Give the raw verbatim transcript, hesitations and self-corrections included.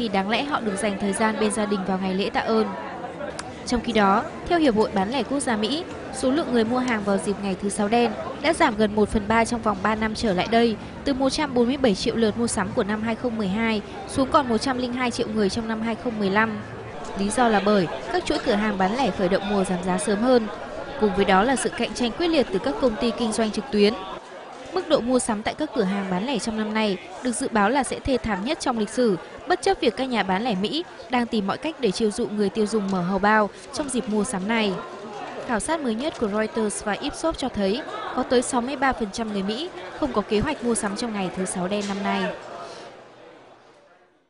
khi đáng lẽ họ được dành thời gian bên gia đình vào ngày lễ tạ ơn. Trong khi đó, theo Hiệp hội Bán lẻ Quốc gia Mỹ, số lượng người mua hàng vào dịp ngày thứ Sáu đen đã giảm gần một phần ba trong vòng ba năm trở lại đây, từ một trăm bốn mươi bảy triệu lượt mua sắm của năm hai không một hai xuống còn một trăm lẻ hai triệu người trong năm hai không một lăm. Lý do là bởi các chuỗi cửa hàng bán lẻ khởi động mùa giảm giá sớm hơn, cùng với đó là sự cạnh tranh quyết liệt từ các công ty kinh doanh trực tuyến. Mức độ mua sắm tại các cửa hàng bán lẻ trong năm nay được dự báo là sẽ thê thảm nhất trong lịch sử, bất chấp việc các nhà bán lẻ Mỹ đang tìm mọi cách để chiêu dụ người tiêu dùng mở hầu bao trong dịp mua sắm này. Khảo sát mới nhất của Reuters và Ipsos cho thấy có tới sáu mươi ba phần trăm người Mỹ không có kế hoạch mua sắm trong ngày thứ Sáu đen năm nay.